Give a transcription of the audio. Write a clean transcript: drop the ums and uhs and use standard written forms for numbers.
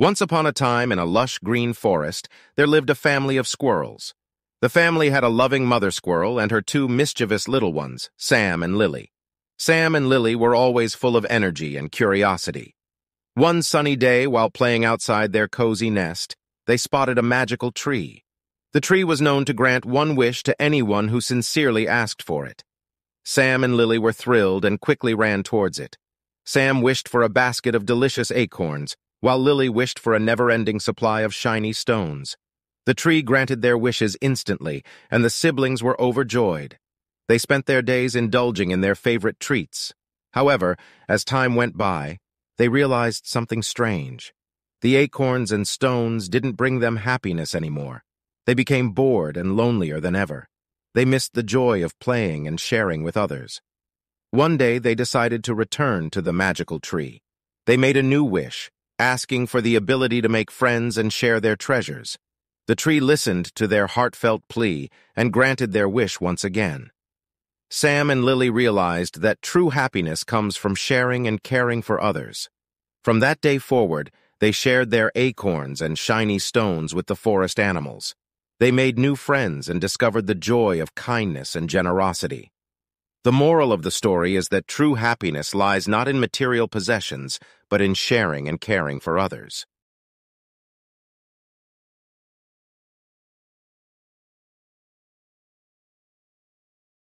Once upon a time, in a lush green forest, there lived a family of squirrels. The family had a loving mother squirrel and her two mischievous little ones, Sam and Lily. Sam and Lily were always full of energy and curiosity. One sunny day, while playing outside their cozy nest, they spotted a magical tree. The tree was known to grant one wish to anyone who sincerely asked for it. Sam and Lily were thrilled and quickly ran towards it. Sam wished for a basket of delicious acorns, while Lily wished for a never-ending supply of shiny stones. The tree granted their wishes instantly, and the siblings were overjoyed. They spent their days indulging in their favorite treats. However, as time went by, they realized something strange. The acorns and stones didn't bring them happiness anymore. They became bored and lonelier than ever. They missed the joy of playing and sharing with others. One day, they decided to return to the magical tree. They made a new wish, asking for the ability to make friends and share their treasures. The tree listened to their heartfelt plea and granted their wish once again. Sam and Lily realized that true happiness comes from sharing and caring for others. From that day forward, they shared their acorns and shiny stones with the forest animals. They made new friends and discovered the joy of kindness and generosity. The moral of the story is that true happiness lies not in material possessions, but in sharing and caring for others.